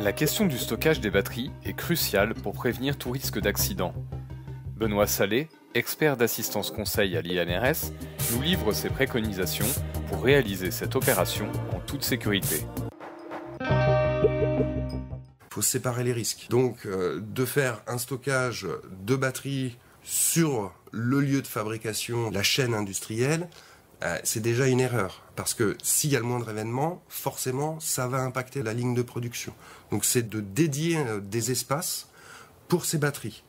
La question du stockage des batteries est cruciale pour prévenir tout risque d'accident. Benoît Sallé, expert d'assistance conseil à l'INRS, nous livre ses préconisations pour réaliser cette opération en toute sécurité. Il faut séparer les risques. Donc, de faire un stockage de batteries sur le lieu de fabrication, la chaîne industrielle, c'est déjà une erreur. Parce que s'il y a le moindre événement, forcément, ça va impacter la ligne de production. Donc, c'est de dédier des espaces pour ces batteries.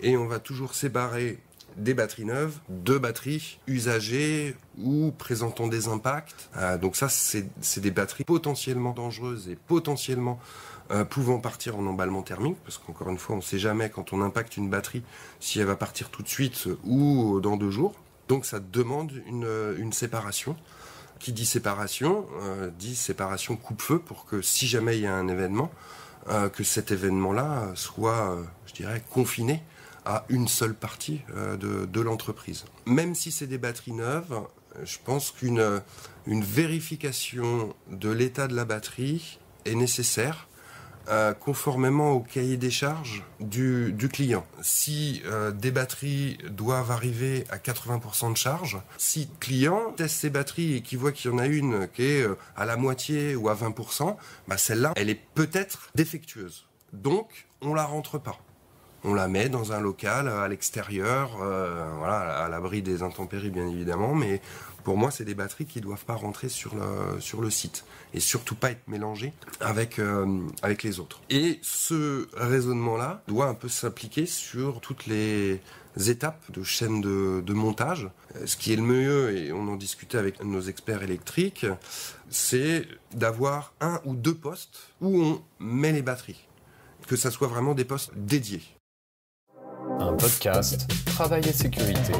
Et on va toujours séparer des batteries neuves de batteries usagées ou présentant des impacts. Donc ça, c'est des batteries potentiellement dangereuses et potentiellement pouvant partir en emballement thermique, parce qu'encore une fois, on ne sait jamais quand on impacte une batterie si elle va partir tout de suite ou dans 2 jours. Donc ça demande une séparation. Qui dit séparation coupe-feu, pour que si jamais il y a un événement, que cet événement-là soit, je dirais, confiné à une seule partie de l'entreprise. Même si c'est des batteries neuves, je pense qu'une vérification de l'état de la batterie est nécessaire, conformément au cahier des charges du client. Si des batteries doivent arriver à 80% de charge, si le client teste ses batteries et qu'il voit qu'il y en a une qui est à la moitié ou à 20%, bah celle-là, elle est peut-être défectueuse. Donc, on ne la rentre pas. On la met dans un local à l'extérieur, voilà, à l'abri des intempéries bien évidemment, mais pour moi c'est des batteries qui ne doivent pas rentrer sur le site et surtout pas être mélangées avec les autres. Et ce raisonnement-là doit un peu s'appliquer sur toutes les étapes de chaîne de montage. Ce qui est le mieux, et on en discutait avec nos experts électriques, c'est d'avoir 1 ou 2 postes où on met les batteries, que ça soit vraiment des postes dédiés. Un podcast, Travail et Sécurité.